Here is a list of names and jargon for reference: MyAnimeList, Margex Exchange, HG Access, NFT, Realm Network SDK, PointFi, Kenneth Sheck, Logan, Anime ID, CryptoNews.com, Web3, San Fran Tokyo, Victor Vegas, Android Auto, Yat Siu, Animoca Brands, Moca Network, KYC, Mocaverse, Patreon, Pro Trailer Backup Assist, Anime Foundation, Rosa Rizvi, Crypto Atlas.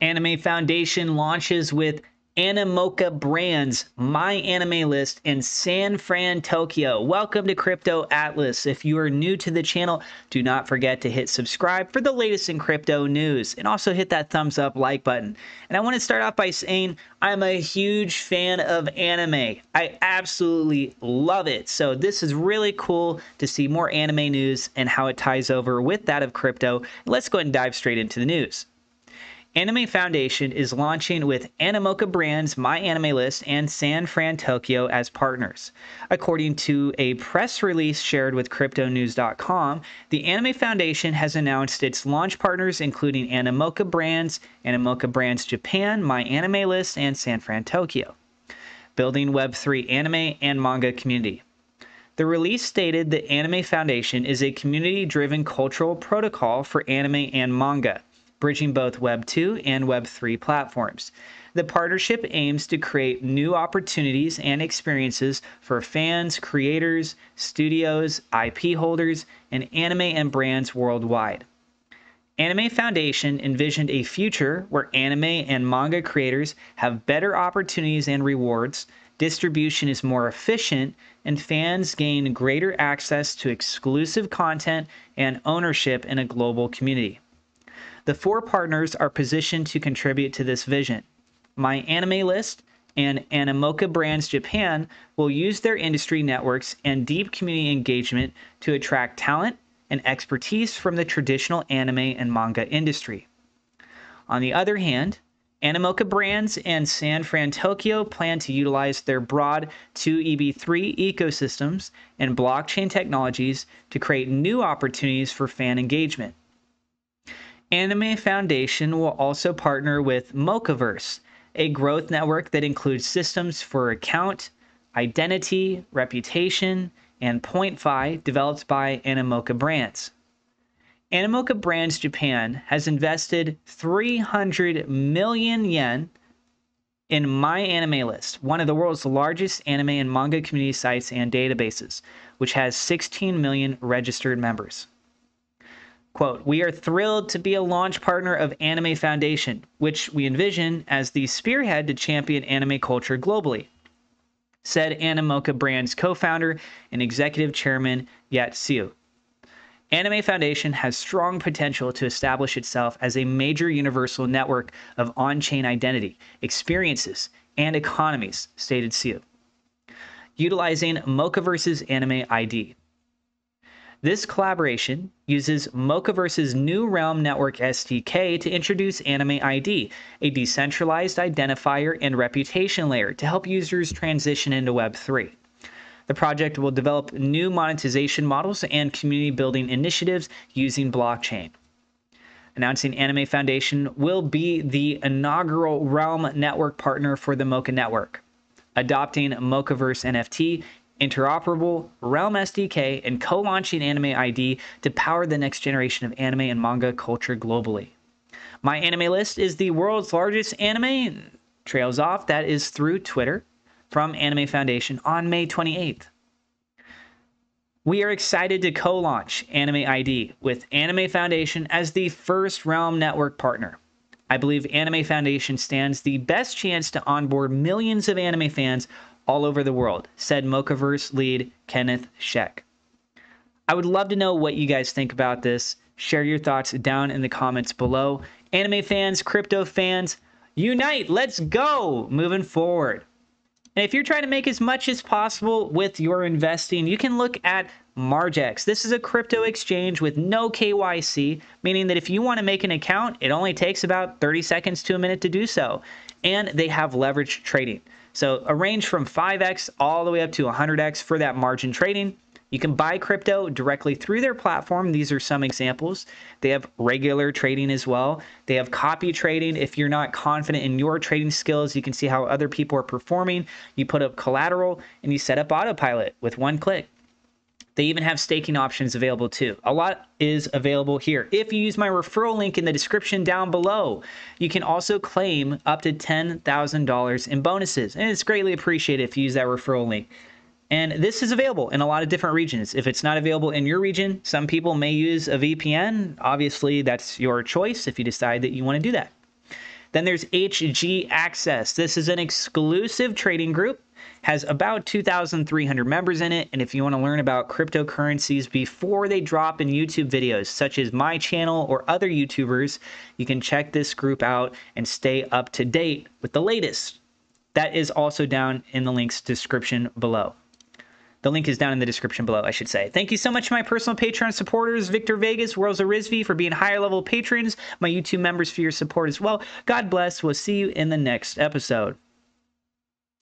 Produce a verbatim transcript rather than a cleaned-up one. Anime Foundation launches with Animoca Brands, MyAnimeList, and San Fran Tokyo. Welcome to Crypto Atlas. If you are new to the channel, do not forget to hit subscribe for the latest in crypto news, and also hit that thumbs up like button. And I want to start off by saying I'm a huge fan of anime. I absolutely love it. So this is really cool to see more anime news and how it ties over with that of crypto. Let's go ahead and dive straight into the news. Anime Foundation is launching with Animoca Brands, MyAnimeList, and San Fran Tokyo as partners. According to a press release shared with Crypto News dot com, the Anime Foundation has announced its launch partners including Animoca Brands, Animoca Brands Japan, MyAnimeList, and San Fran Tokyo, building Web three anime and manga community. The release stated that Anime Foundation is a community-driven cultural protocol for anime and manga, bridging both Web two and Web three platforms. The partnership aims to create new opportunities and experiences for fans, creators, studios, I P holders, and anime and brands worldwide. Anime Foundation envisioned a future where anime and manga creators have better opportunities and rewards, distribution is more efficient, and fans gain greater access to exclusive content and ownership in a global community. The four partners are positioned to contribute to this vision. MyAnimeList and Animoca Brands Japan will use their industry networks and deep community engagement to attract talent and expertise from the traditional anime and manga industry. On the other hand, Animoca Brands and San Fran Tokyo plan to utilize their broad two E B three ecosystems and blockchain technologies to create new opportunities for fan engagement. Anime Foundation will also partner with Mocaverse, a growth network that includes systems for account, identity, reputation, and PointFi developed by Animoca Brands. Animoca Brands Japan has invested three hundred million yen in MyAnimeList, one of the world's largest anime and manga community sites and databases, which has sixteen million registered members. Quote, "We are thrilled to be a launch partner of Anime Foundation, which we envision as the spearhead to champion anime culture globally," said Animoca Brands co-founder and executive chairman Yat Siu. Anime Foundation has strong potential to establish itself as a major universal network of on-chain identity, experiences, and economies, stated Siu, utilizing Mocaverse's Anime I D. This collaboration uses Mocaverse's new Realm Network S D K to introduce Anime I D, a decentralized identifier and reputation layer to help users transition into Web three. The project will develop new monetization models and community building initiatives using blockchain. Announcing Anime Foundation will be the inaugural Realm Network partner for the Moca Network, adopting Mocaverse N F T, interoperable Realm S D K, and co-launching Anime I D to power the next generation of anime and manga culture globally. MyAnimeList is the world's largest anime trails off. That is through Twitter from Anime Foundation on May twenty-eighth. "We are excited to co-launch Anime I D with Anime Foundation as the first Realm Network partner. I believe Anime Foundation stands the best chance to onboard millions of anime fans all over the world," said Mocaverse lead Kenneth Sheck. I would love to know what you guys think about this. Share your thoughts down in the comments below. Anime fans, crypto fans, unite! Let's go! Moving forward. And if you're trying to make as much as possible with your investing, you can look at Margex. This is a crypto exchange with no K Y C, meaning that if you want to make an account, it only takes about thirty seconds to a minute to do so. And they have leveraged trading. So a range from five X all the way up to one hundred X for that margin trading. You can buy crypto directly through their platform. These are some examples. They have regular trading as well. They have copy trading. If you're not confident in your trading skills, you can see how other people are performing. You put up collateral and you set up autopilot with one click. They even have staking options available too. A lot is available here. If you use my referral link in the description down below, you can also claim up to ten thousand dollars in bonuses. And it's greatly appreciated if you use that referral link. And this is available in a lot of different regions. If it's not available in your region, some people may use a V P N. Obviously, that's your choice if you decide that you want to do that. Then there's H G Access. This is an exclusive trading group, has about two thousand three hundred members in it. And if you want to learn about cryptocurrencies before they drop in YouTube videos, such as my channel or other YouTubers, you can check this group out and stay up to date with the latest. That is also down in the link's description below. The link is down in the description below, I should say. Thank you so much to my personal Patreon supporters, Victor Vegas, Rosa Rizvi, for being higher level patrons, my YouTube members for your support as well. God bless. We'll see you in the next episode.